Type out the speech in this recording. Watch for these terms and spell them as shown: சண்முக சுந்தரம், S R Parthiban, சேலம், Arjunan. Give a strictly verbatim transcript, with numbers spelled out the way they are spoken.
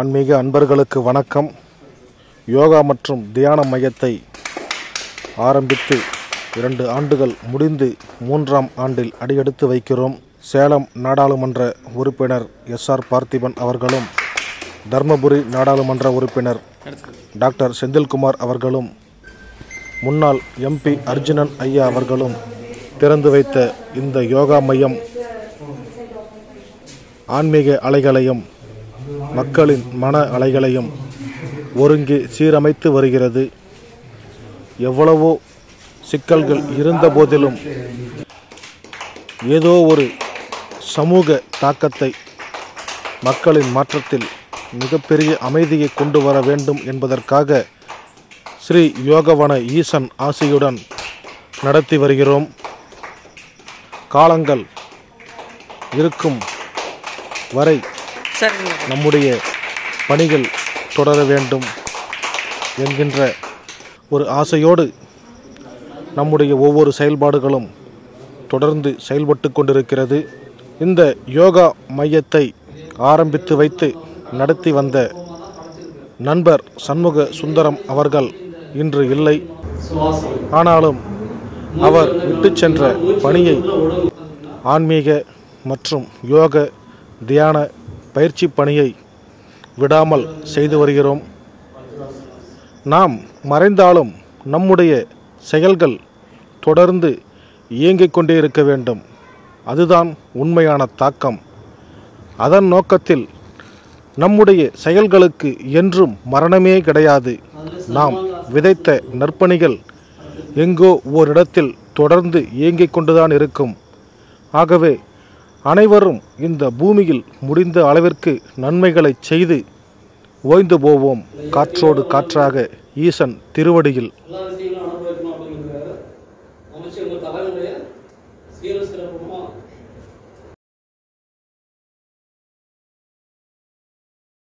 ஆன்மீக அன்பர்களுக்கு வணக்கம். யோகா மற்றும் தியான மையத்தை ஆரம்பித்து இரண்டு ஆண்டுகள் முடிந்து மூன்றாம் ஆண்டில் அடியெடுத்து வைக்கிறோம். சேலம் நாடாளுமன்ற உறுப்பினர் எஸ் ஆர் பார்த்திபன் அவர்களும் தர்மபுரி நாடாளுமன்ற உறுப்பினர் டாக்டர் செந்தில்குமார் அவர்களும் முன்னாள் எம்பி அர்ஜுனன் ஐயா அவர்களும் திறந்து வைத்த இந்த யோகா மையம் ஆன்மீக அலைகளையும் மக்களின் மன அலைகளையும் ஒருங்கி சீரமைத்து வருகிறது. எவ்வளவோ சிக்கல்கள் இருந்த போதிலும் ஏதோ ஒரு சமூக தாக்கத்தை, மக்களின் மாற்றத்தில் மிகப்பெரிய அமைதியை கொண்டு வர வேண்டும் என்பதற்காக ஸ்ரீ யோகவன ஈசன் ஆசியுடன் நடத்தி வருகிறோம். காலங்கள் இருக்கும் வரை நம்முடைய பணிகள் தொடர வேண்டும் என்கின்ற ஒரு ஆசையோடு நம்முடைய ஒவ்வொரு செயல்பாடுகளும் தொடர்ந்து செயல்பட்டு கொண்டிருக்கிறது. இந்த யோகா மையத்தை ஆரம்பித்து வைத்து நடத்தி வந்த நண்பர் சண்முக சுந்தரம் அவர்கள் இன்று இல்லை. ஆனாலும் அவர் விட்டு சென்ற பணியை ஆன்மீக மற்றும் யோக தியான பயிற்சி பணியை விடாமல் செய்து வருகிறோம். நாம் மறைந்தாலும் நம்முடைய செயல்கள் தொடர்ந்து இயங்கிக் கொண்டே இருக்க வேண்டும். அதுதான் உண்மையான தாக்கம். அதன் நோக்கத்தில் நம்முடைய செயல்களுக்கு என்றும் மரணமே கிடையாது. நாம் விதைத்த நற்பணிகள் எங்கோ ஓரிடத்தில் தொடர்ந்து இயங்கிக் கொண்டுதான் இருக்கும். ஆகவே அனைவரும் இந்த பூமியில் முடிந்த அளவிற்கு நன்மைகளை செய்து ஓய்ந்து போவோம். காற்றோடு காற்றாக ஈசன் திருவடியில்.